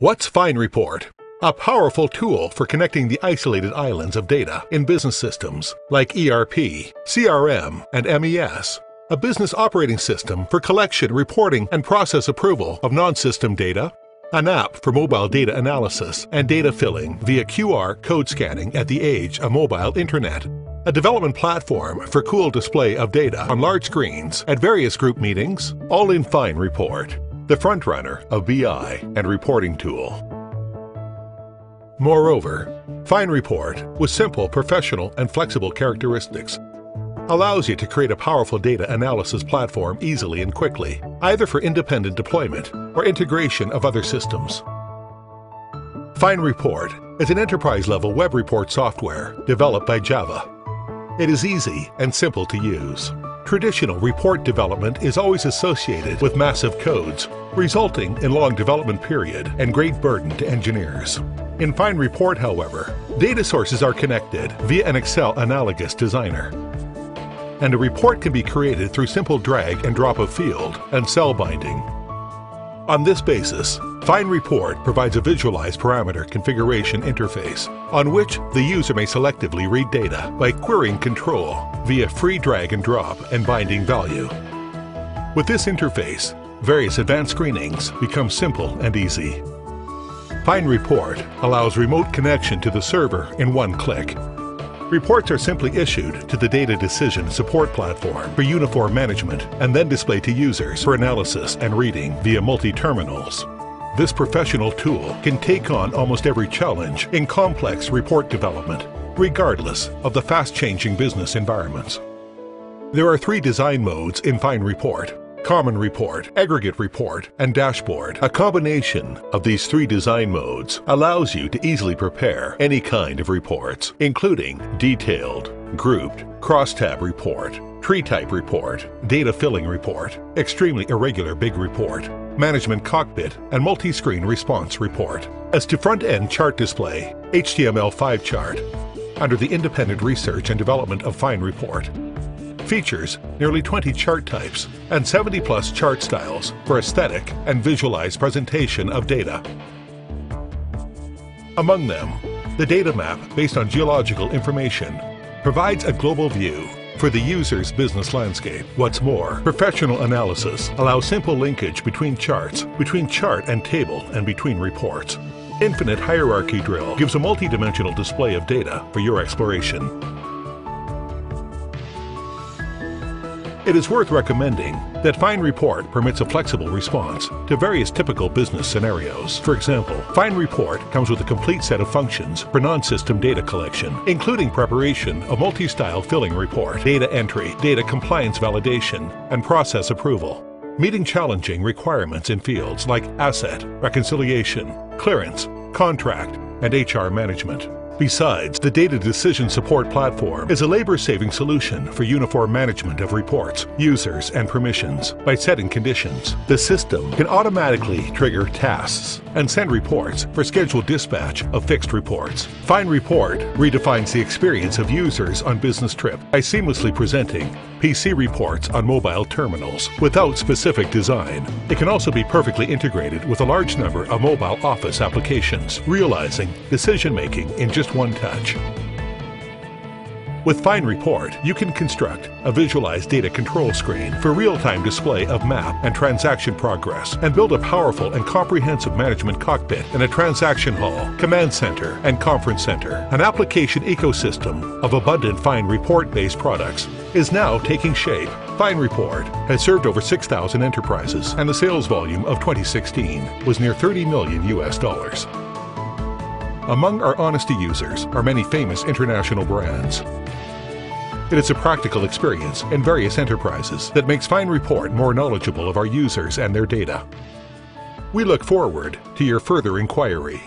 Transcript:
What's FineReport? A powerful tool for connecting the isolated islands of data in business systems like ERP, CRM, and MES, a business operating system for collection, reporting, and process approval of non-system data, an app for mobile data analysis and data filling via QR code scanning at the age of mobile internet, a development platform for cool display of data on large screens at various group meetings, all in FineReport, the frontrunner of BI and reporting tool. Moreover, FineReport, with simple, professional, and flexible characteristics, allows you to create a powerful data analysis platform easily and quickly, either for independent deployment or integration of other systems. FineReport is an enterprise-level web report software developed by Java. It is easy and simple to use. Traditional report development is always associated with massive codes, resulting in long development period and great burden to engineers. In FineReport, however, data sources are connected via an Excel analogous designer, and a report can be created through simple drag and drop of field and cell binding. On this basis, FineReport provides a visualized parameter configuration interface on which the user may selectively read data by querying control via free drag and drop and binding value. With this interface, various advanced screenings become simple and easy. FineReport allows remote connection to the server in one click. Reports are simply issued to the Data Decision Support Platform for uniform management and then displayed to users for analysis and reading via multi-terminals. This professional tool can take on almost every challenge in complex report development, regardless of the fast-changing business environments. There are 3 design modes in FineReport: Common Report, Aggregate Report, and Dashboard. A combination of these 3 design modes allows you to easily prepare any kind of reports, including detailed, grouped, crosstab report, tree type report, data filling report, extremely irregular big report, management cockpit, and multi-screen response report. As to front-end chart display, HTML5 chart, under the independent research and development of FineReport, features nearly 20 chart types and 70-plus chart styles for aesthetic and visualized presentation of data. Among them, the data map based on geological information provides a global view for the user's business landscape. What's more, professional analysis allows simple linkage between charts, between chart and table, and between reports. Infinite Hierarchy Drill gives a multi-dimensional display of data for your exploration. It is worth recommending that FineReport permits a flexible response to various typical business scenarios. For example, FineReport comes with a complete set of functions for non-system data collection, including preparation of multi-style filling report, data entry, data compliance validation, and process approval, meeting challenging requirements in fields like asset, reconciliation, clearance, contract, and HR management. Besides, the Data Decision Support Platform is a labor-saving solution for uniform management of reports, users, and permissions. By setting conditions, the system can automatically trigger tasks and send reports for scheduled dispatch of fixed reports. FineReport redefines the experience of users on business trip by seamlessly presenting PC reports on mobile terminals without specific design. It can also be perfectly integrated with a large number of mobile office applications, realizing decision-making in just one touch. With FineReport, you can construct a visualized data control screen for real-time display of map and transaction progress, and build a powerful and comprehensive management cockpit and a transaction hall, command center, and conference center. An application ecosystem of abundant FineReport-based products is now taking shape. FineReport has served over 6,000 enterprises, and the sales volume of 2016 was near $30 million. Among our Honesty users are many famous international brands. It is a practical experience in various enterprises that makes FineReport more knowledgeable of our users and their data. We look forward to your further inquiry.